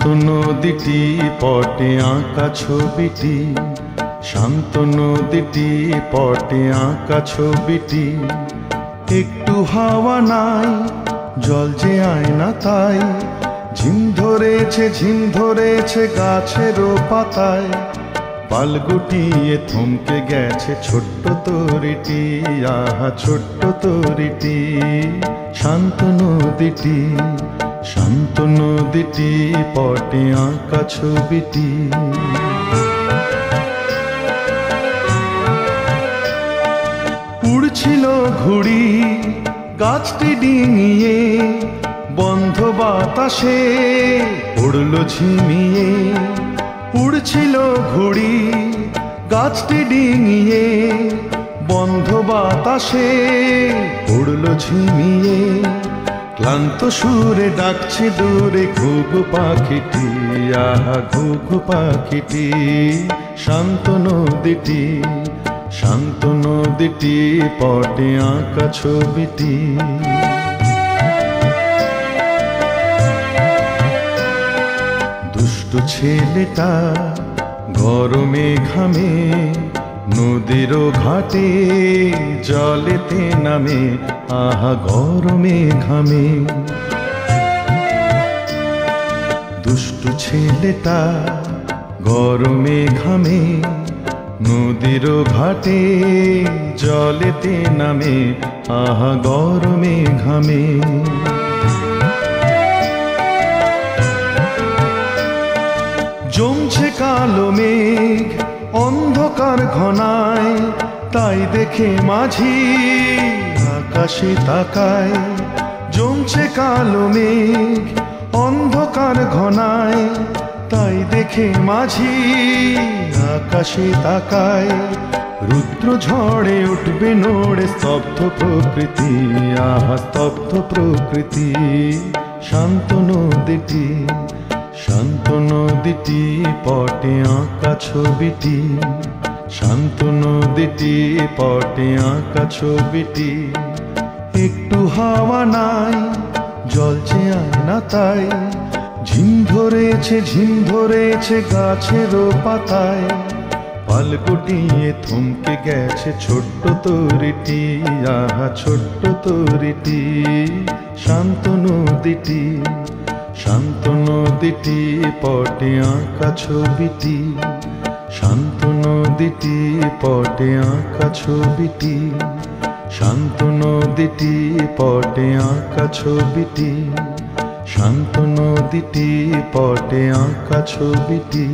শান্ত নদীটি পটে আঁকা ছবিটি, শান্ত নদীটি পটে আঁকা ছবিটি। একটু হাওয়া নাই, জল যে আয় না তাই, ঝিম ধরেছে গাছেরও পাতায়। পাল গুটিয়ে থমকে গেছে ছোট্ট তরিটি, আহা ছোট্ট তরিটি। শান্ত নদীটি, শান্ত নদীটি পটে আঁকা ছবিটি। উড়ছিল ঘুড়ি গাছটি ডিঙিয়ে, বন্ধ বাতাসে পড়ল ঝিমিয়ে। উড়ছিল ঘুড়ি গাছটি ডিঙিয়ে, বন্ধ বাতাসে পড়ল ঝিমিয়ে। ক্লান্ত সুরে ডাকছে দূরে ঘুঘু পাখিটি, আহা ঘুঘু পাখিটি। শান্ত নদীটি, শান্ত নদীটি পটে আঁকা ছবিটি। দুষ্ট ছেলেটা গরমে ঘামে, নদীর ঘাটে জলেতে নামে, আহা গরমে ঘামে। দুষ্ট ছেলেটা গরমে ঘামে, নদীর ঘাটে জলেতে নামে, আহা গরমে ঘামে। জমছে কালো মেঘ অন্ধকার ঘনায়, তাই দেখে মাঝি আকাশে তাকায়। জমছে কালো মেঘ অন্ধকার ঘনায়, তাই দেখে মাঝি আকাশে তাকায়। রুদ্র ঝড়ে উঠবে নড়ে স্তব্ধ প্রকৃতি, আহা স্তব্ধ প্রকৃতি। শান্ত নদীটি, শান্ত নদীটি পটে আঁকা ছবিটি, শান্ত নদীটি পটে আঁকা ছবিটি। একটু হাওয়া নাই, জল যে আয় না তাই, ঝিম ধরেছে গাছেরও পাতায়। পাল গুটিয়ে থমকে গেছে ছোট্ট তরিটি, আহা ছোট্ট তরিটি। শান্ত নদীটি, শান্ত নদীটি পটে আঁকা ছবিটি, শান্ত নদীটি পটে আঁকা ছবিটি, শান্ত নদীটি পটে আঁকা ছবিটি, শান্ত নদীটি পটে আঁকা ছবিটি।